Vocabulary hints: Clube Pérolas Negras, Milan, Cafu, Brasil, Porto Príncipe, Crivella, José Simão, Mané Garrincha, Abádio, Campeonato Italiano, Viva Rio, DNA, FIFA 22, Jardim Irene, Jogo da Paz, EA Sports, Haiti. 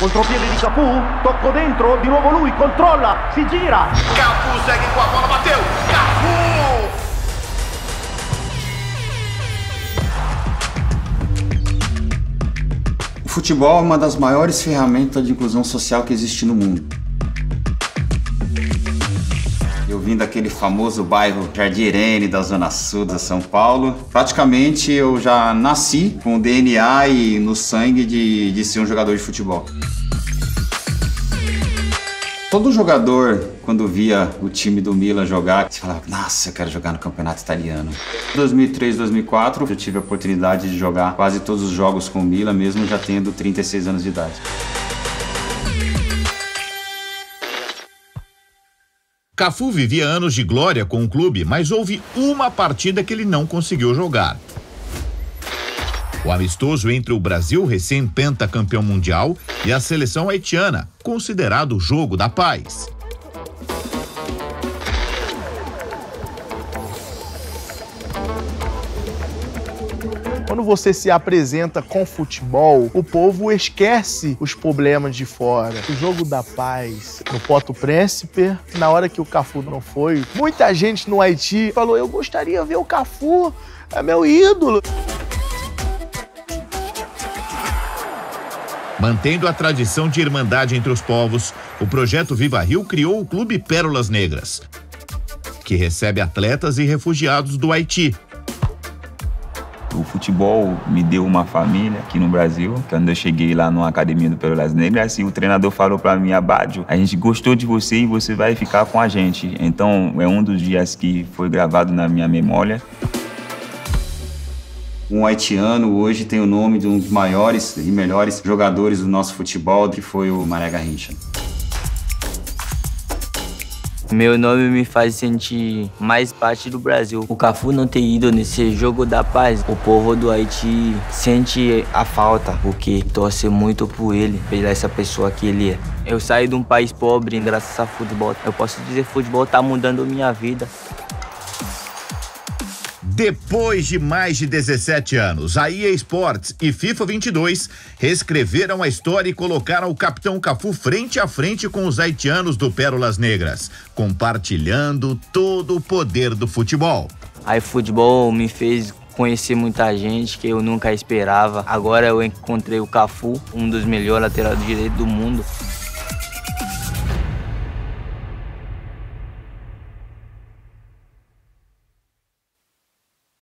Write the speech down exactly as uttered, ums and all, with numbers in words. Contropiede di Cafu, tocco dentro, di nuovo lui, controlla, si gira. Cafu segue com a bola, bateu. Cafu! O futebol é uma das maiores ferramentas de inclusão social que existe no mundo. Eu vim daquele famoso bairro Jardim Irene, da Zona Sul de São Paulo. Praticamente eu já nasci com o D N A e no sangue de, de ser um jogador de futebol. Todo jogador, quando via o time do Milan jogar, se falava, nossa, eu quero jogar no Campeonato Italiano. Em dois mil e três, dois mil e quatro, eu tive a oportunidade de jogar quase todos os jogos com o Milan, mesmo já tendo trinta e seis anos de idade. Cafu vivia anos de glória com o clube, mas houve uma partida que ele não conseguiu jogar. O amistoso entre o Brasil, recém-pentacampeão mundial, e a seleção haitiana, considerado o Jogo da Paz. Quando você se apresenta com futebol, o povo esquece os problemas de fora. O Jogo da Paz no Porto Príncipe, na hora que o Cafu não foi, muita gente no Haiti falou, eu gostaria de ver o Cafu, é meu ídolo. Mantendo a tradição de irmandade entre os povos, o projeto Viva Rio criou o Clube Pérolas Negras, que recebe atletas e refugiados do Haiti. O futebol me deu uma família aqui no Brasil. Quando eu cheguei lá numa academia do Pérolas Negras, e o treinador falou para mim, Abádio, a gente gostou de você e você vai ficar com a gente. Então, é um dos dias que foi gravado na minha memória. Um haitiano hoje tem o nome de um dos maiores e melhores jogadores do nosso futebol, que foi o Mané Garrincha. Meu nome me faz sentir mais parte do Brasil. O Cafu não ter ido nesse Jogo da Paz, o povo do Haiti sente a falta, porque torce muito por ele, pela essa pessoa que ele é. Eu saí de um país pobre graças ao futebol. Eu posso dizer que o futebol tá mudando minha vida. Depois de mais de dezessete anos, a E A Sports e FIFA vinte e dois reescreveram a história e colocaram o capitão Cafu frente a frente com os haitianos do Pérolas Negras, compartilhando todo o poder do futebol. Aí, futebol me fez conhecer muita gente que eu nunca esperava. Agora eu encontrei o Cafu, um dos melhores laterais direitos do mundo.